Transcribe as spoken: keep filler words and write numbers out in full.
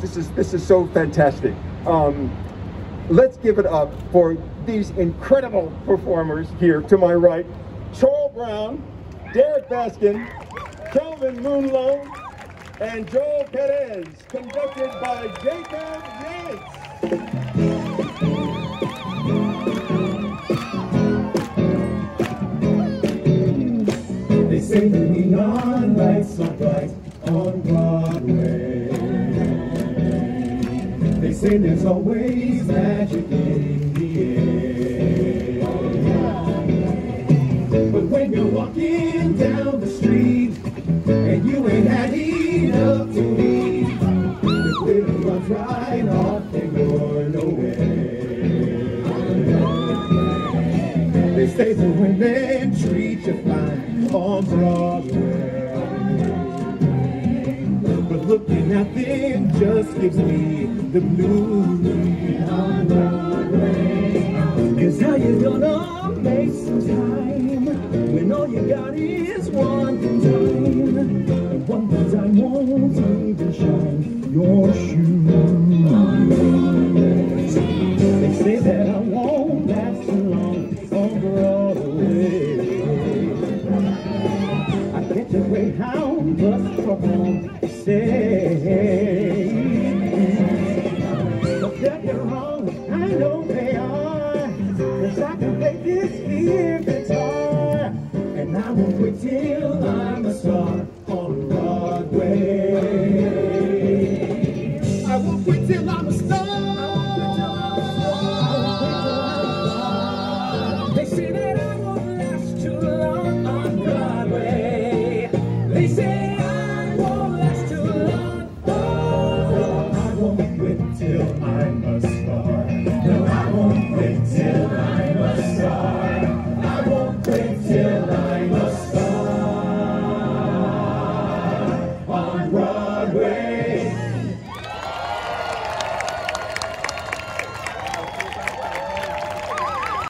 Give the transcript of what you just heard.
This is this is so fantastic. Um, let's give it up for these incredible performers here to my right: Charl Brown, Derek Baskin, Kelvin Moon Loh, and Joel Perez, conducted by Jacob Yates. They say the neon lights so bright on Broadway. They say there's always magic in the air. But when you're walking down the street and you ain't had enough to eat, the glitter runs right off and you're nowhere. They say the women treat you fine on Broadway, but looking at them just gives me the blues. On Broadway, cause how you gonna make some time when all you got is one dime? And one dime won't even shine your shoes. They say that I won't last too long on Broadway. I get to Greyhound bus for home. Don't get me wrong, I know they are, 'cause I can play this here guitar, and I won't quit till